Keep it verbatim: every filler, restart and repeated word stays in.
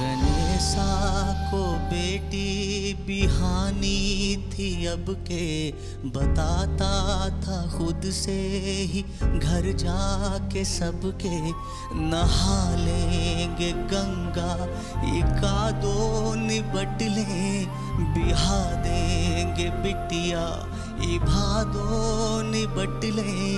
गणेशा को बेटी बिहानी थी अब के बताता था खुद से ही घर जाके सबके नहा लेंगे गंगा एकादो निबट लें बिहा देंगे बिटिया इभादो निबट लें